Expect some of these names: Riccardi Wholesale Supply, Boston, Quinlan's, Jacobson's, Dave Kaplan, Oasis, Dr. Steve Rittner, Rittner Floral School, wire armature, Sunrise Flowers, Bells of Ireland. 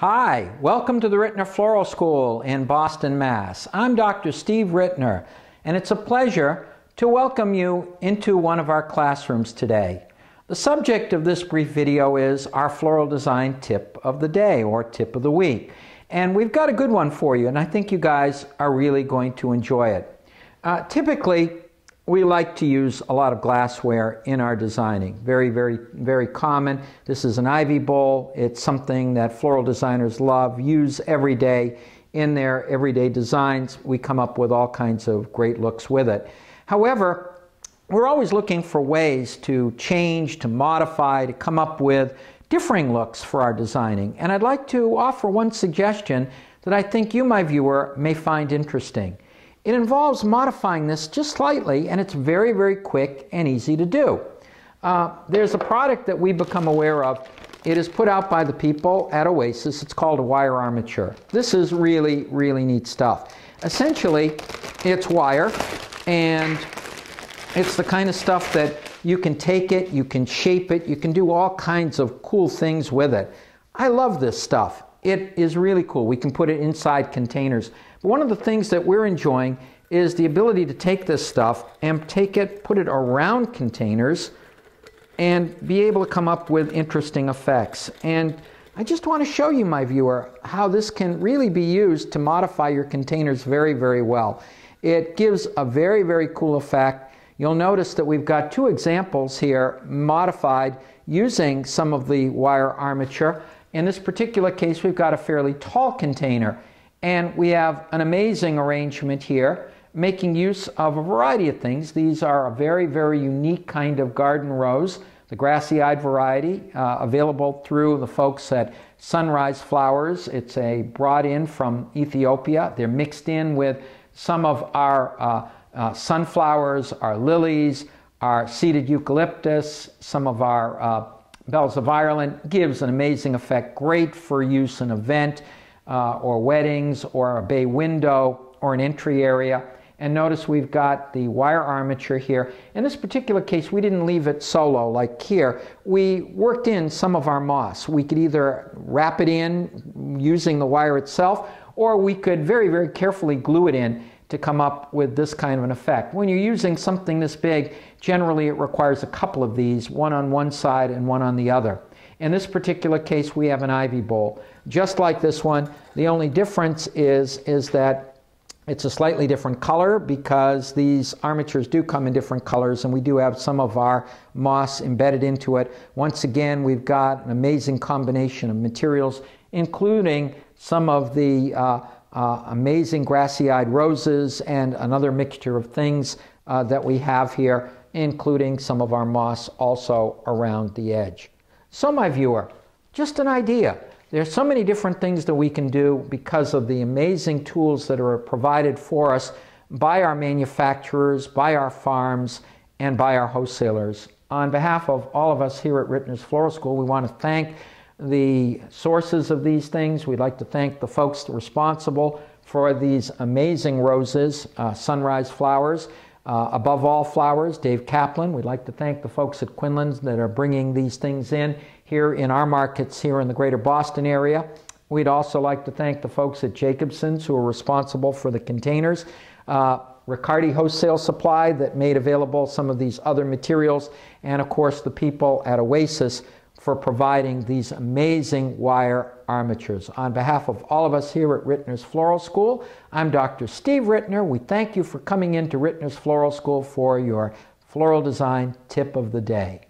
Hi, welcome to the Rittner Floral School in Boston, Mass. I'm Dr. Steve Rittner, and it's a pleasure to welcome you into one of our classrooms today. The subject of this brief video is our floral design tip of the day or tip of the week. And we've got a good one for you, and I think you guys are really going to enjoy it. Typically, we like to use a lot of glassware in our designing. Very, very, very common. This is an ivy bowl. It's something that floral designers love, use every day in their everyday designs. We come up with all kinds of great looks with it. However, we're always looking for ways to change, to modify, to come up with differing looks for our designing. And I'd like to offer one suggestion that I think you, my viewer, may find interesting. It involves modifying this just slightly, and it's very, very quick and easy to do. There's a product that we become aware of. It is put out by the people at Oasis. It's called a wire armature. This is really, really neat stuff. Essentially, it's wire, and it's the kind of stuff that you can take it, you can shape it, you can do all kinds of cool things with it. I love this stuff. It is really cool. We can put it inside containers. But one of the things that we're enjoying is the ability to take this stuff and take it, put it around containers, and be able to come up with interesting effects. And I just want to show you, my viewer, how this can really be used to modify your containers very, very well. It gives a very, very cool effect. You'll notice that we've got two examples here modified using some of the wire armature. In this particular case, we've got a fairly tall container, and we have an amazing arrangement here, making use of a variety of things. These are a very, very unique kind of garden rose, the grassy-eyed variety, available through the folks at Sunrise Flowers. It's brought in from Ethiopia. They're mixed in with some of our sunflowers, our lilies, our seeded eucalyptus, some of our Bells of Ireland. Gives an amazing effect, great for use in an event or weddings or a bay window or an entry area. And notice we've got the wire armature here. In this particular case, we didn't leave it solo like here. We worked in some of our moss. We could either wrap it in using the wire itself, or we could very, very carefully glue it in to come up with this kind of an effect. When you're using something this big, generally it requires a couple of these, one on one side and one on the other. In this particular case, we have an ivy bowl, just like this one. The only difference is that it's a slightly different color, because these armatures do come in different colors, and we do have some of our moss embedded into it. Once again, we've got an amazing combination of materials, including some of the amazing grassy-eyed roses and another mixture of things that we have here, including some of our moss also around the edge. So, my viewer, just an idea. There's so many different things that we can do because of the amazing tools that are provided for us by our manufacturers, by our farms, and by our wholesalers. On behalf of all of us here at Rittner's Floral School, we want to thank the sources of these things. We'd like to thank the folks responsible for these amazing roses, Sunrise Flowers, Above All Flowers, Dave Kaplan. We'd like to thank the folks at Quinlan's that are bringing these things in here in our markets here in the greater Boston area. We'd also like to thank the folks at Jacobson's, who are responsible for the containers, Riccardi Wholesale Supply, that made available some of these other materials, and of course the people at Oasis for providing these amazing wire armatures. On behalf of all of us here at Rittner's Floral School, I'm Dr. Steve Rittner. We thank you for coming into Rittner's Floral School for your floral design tip of the day.